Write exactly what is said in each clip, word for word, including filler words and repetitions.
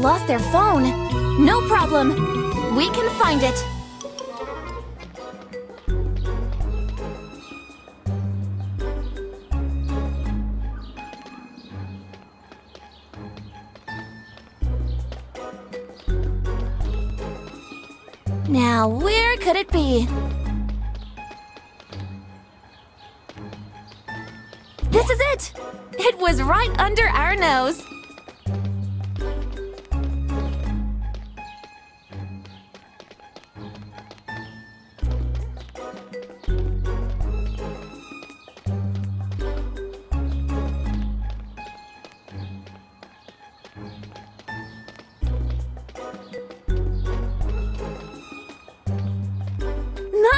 lost their phone. No problem. We can find it. Now, where could it be? This is it! It was right under our nose!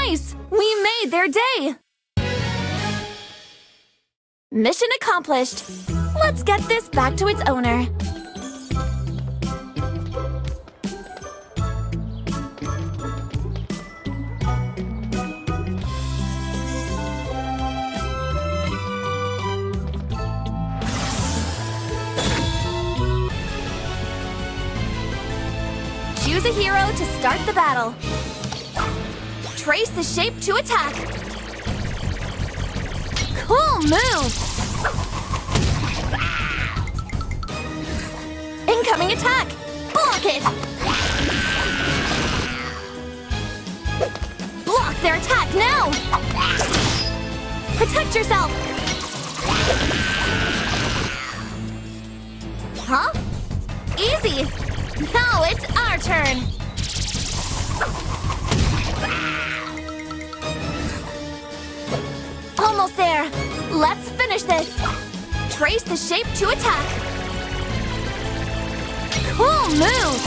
Nice! We made their day! Mission accomplished! Let's get this back to its owner. Choose a hero to start the battle. Trace the shape to attack. Cool move! Incoming attack! Block it! Block their attack now! Protect yourself! Huh? Easy! Now it's our turn! Almost there! Let's finish this! Trace the shape to attack! Cool move!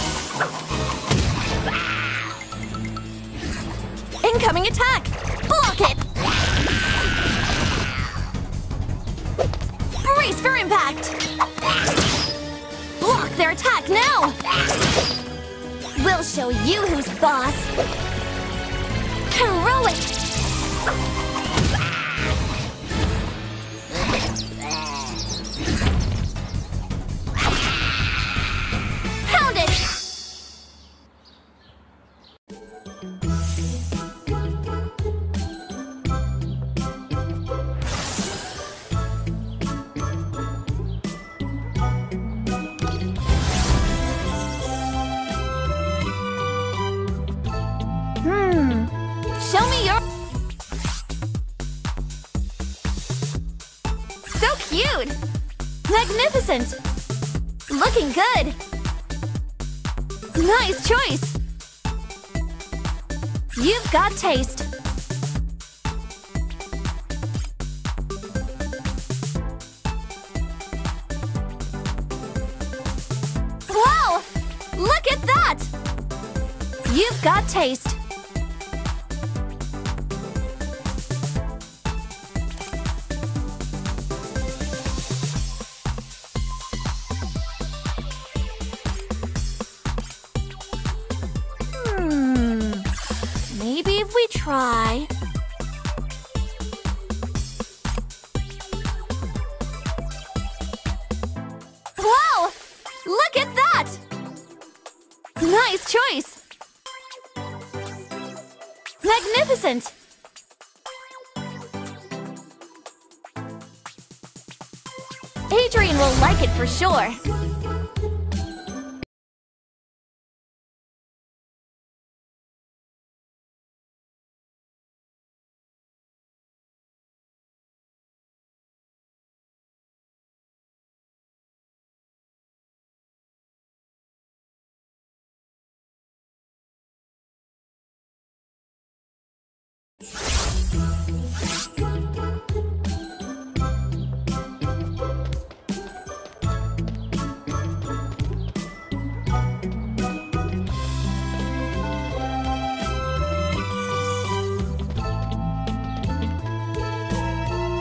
Incoming attack! Block it! Brace for impact! Block their attack now! We'll show you who's boss! Heroic! Show me your... So cute! Magnificent! Looking good! Nice choice! You've got taste! Wow! Look at that! You've got taste! Try. Wow! Look at that! Nice choice! Magnificent! Adrian will like it for sure!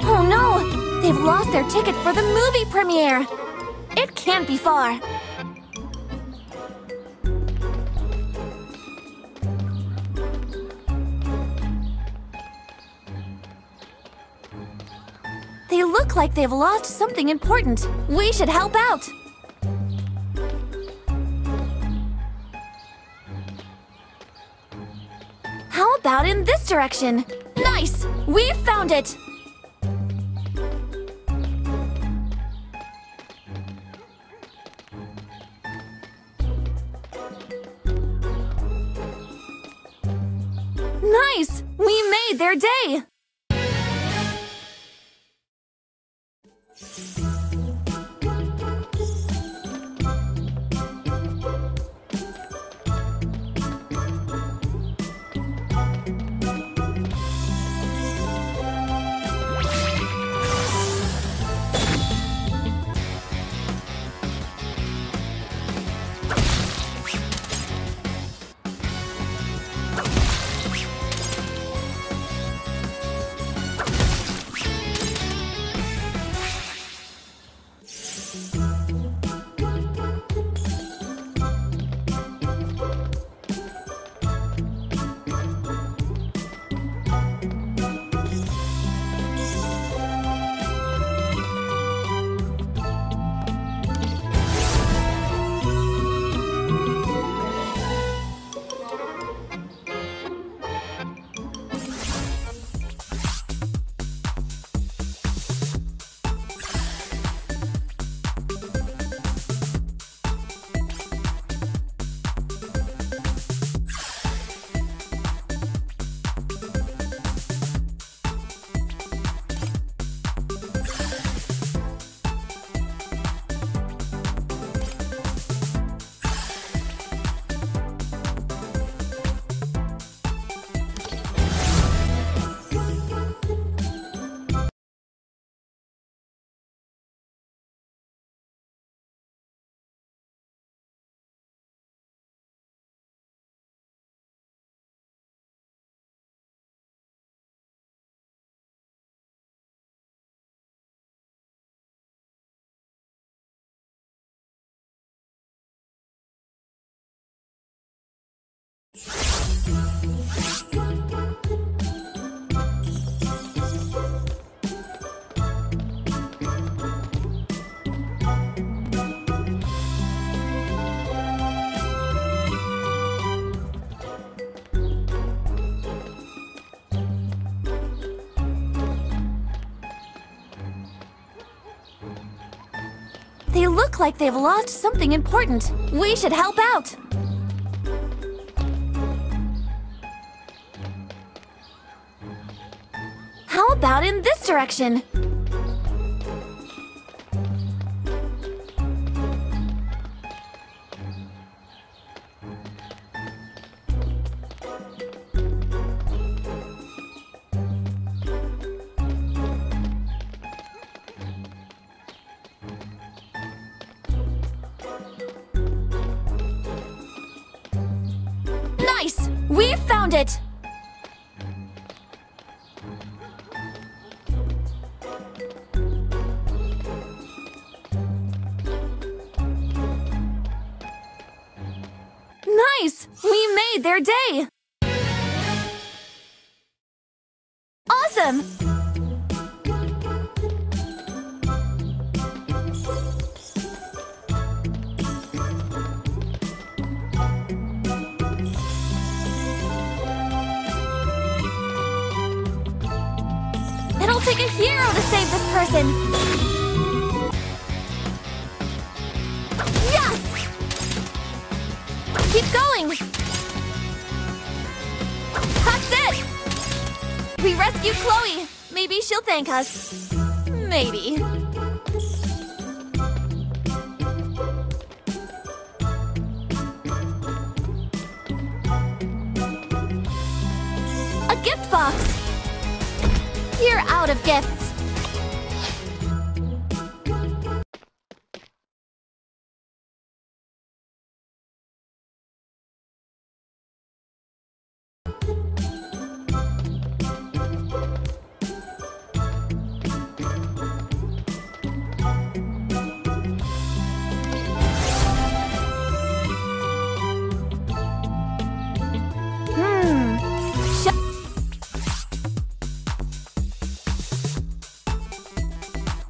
Oh no! They've lost their ticket for the movie premiere! It can't be far. They look like they've lost something important. We should help out. How about in this direction? Nice! We've found it! Nice! We made their day! They look like they've lost something important. We should help out. How about in this direction? We found it! Nice! We made their day! Awesome! It'll take a hero to save this person! Yes! Keep going! That's it! We rescued Chloe! Maybe she'll thank us. Maybe. A gift box! You're out of gifts.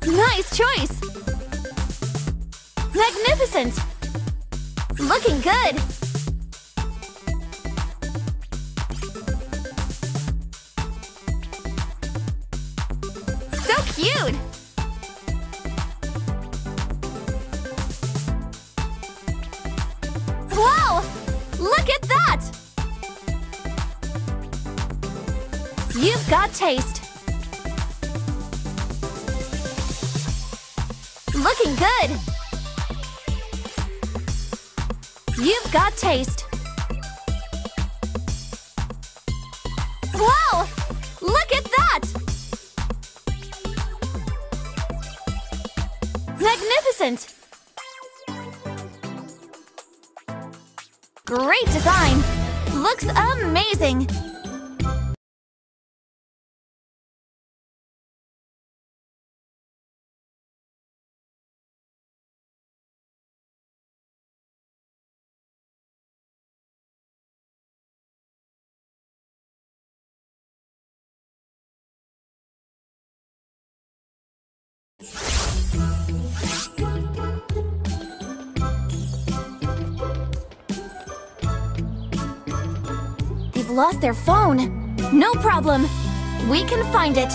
Nice choice! Magnificent! Looking good! cute! Wow! Look at that! You've got taste. Looking good! You've got taste. Wow! Look at that! Magnificent! Great design! Looks amazing! They've lost their phone. No problem. We can find it.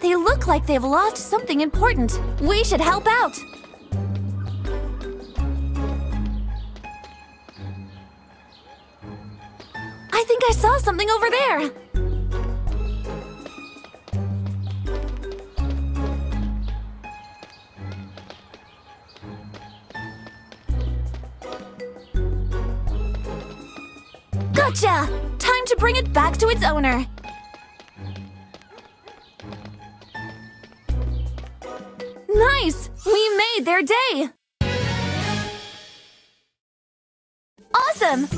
They look like they've lost something important. We should help out. I think I saw something over there! Gotcha! Time to bring it back to its owner! Nice! We made their day! Awesome!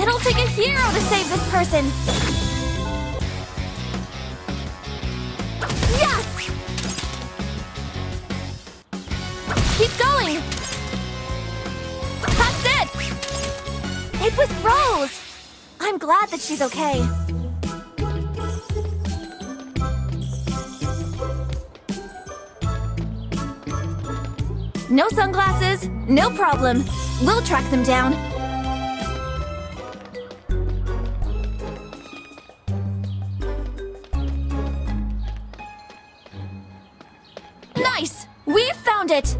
It'll take a hero to save this person! Yes! Keep going! That's it! It was Rose! I'm glad that she's okay. No sunglasses, no problem. We'll track them down. Nice! We found it!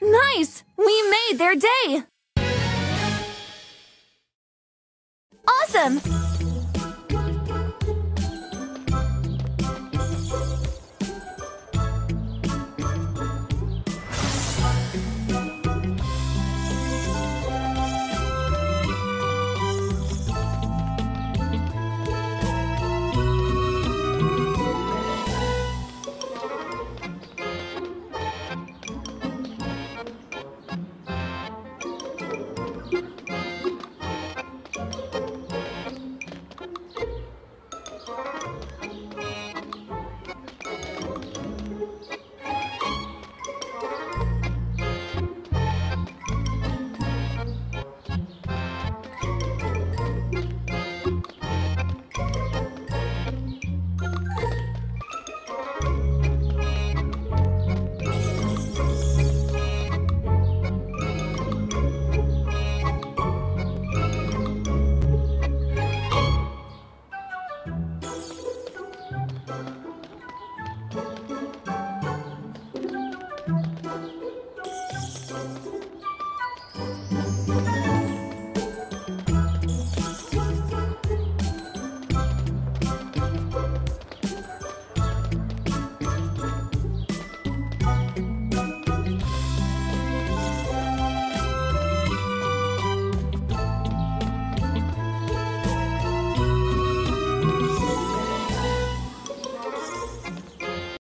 Nice! We made their day!